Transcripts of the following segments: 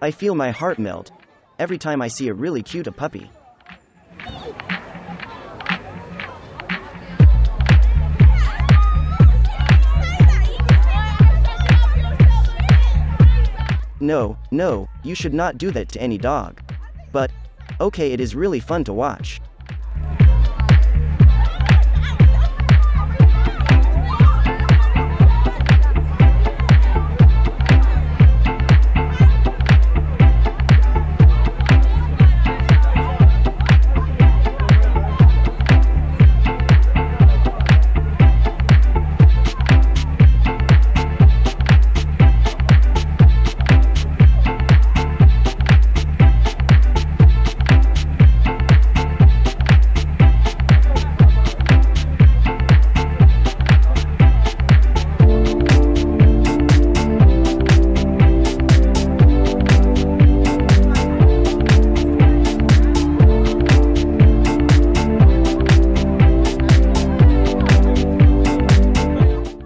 I feel my heart melt every time I see a really cute puppy. No, you should not do that to any dog. But, okay, it is really fun to watch.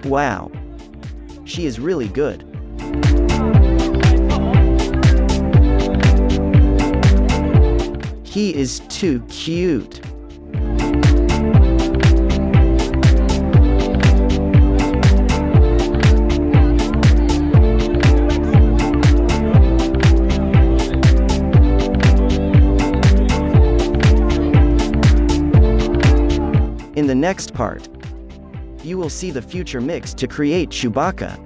Wow. She is really good. He is too cute. In the next part, you will see the future mix to create Chewbacca.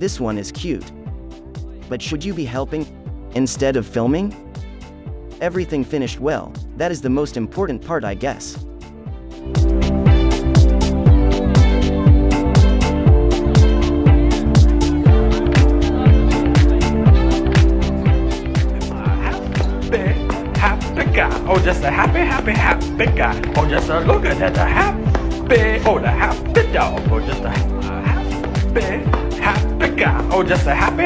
This one is cute. But should you be helping instead of filming? Everything finished well, that is the most important part, I guess. Happy guy, oh just a happy guy, oh just a look at that happy, oh the happy dog, oh just a happy. Happy guy, oh just a happy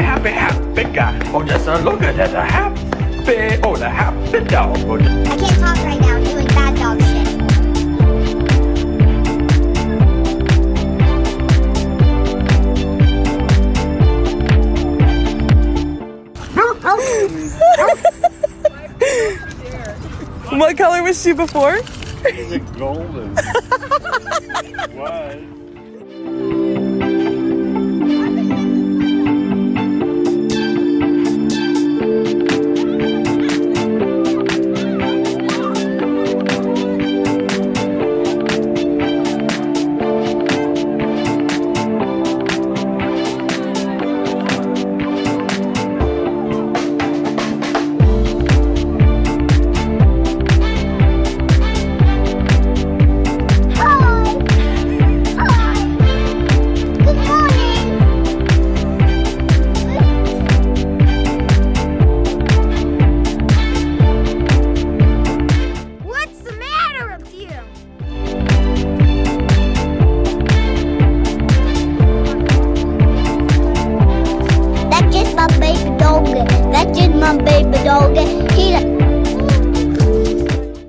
guy, oh just a look at that happy, oh the happy dog. Oh, I can't talk right now, I'm doing bad dog shit. What color was she before? She was golden. Why?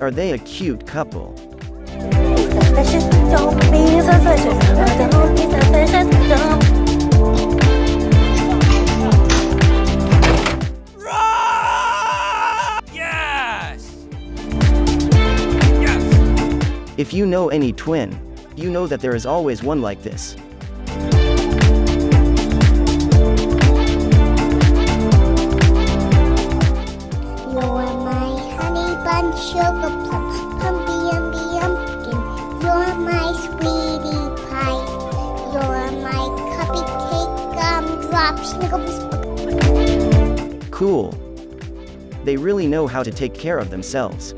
Are they a cute couple? Suspicious, don't be suspicious. Don't be suspicious, don't. Yes! Yes! If you know any twin, you know that there is always one like this. Sugar plum, you're my sweetie pie, you're my cupcake gumdrop. Cool. They really know how to take care of themselves.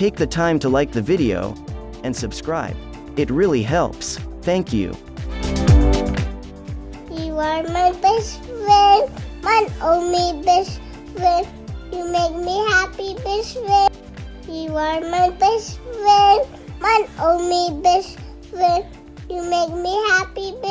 Take the time to like the video and subscribe. It really helps. Thank you. You are my best friend, my only best friend. You make me happy, best friend. You are my best friend, my only best friend. You make me happy, best friend.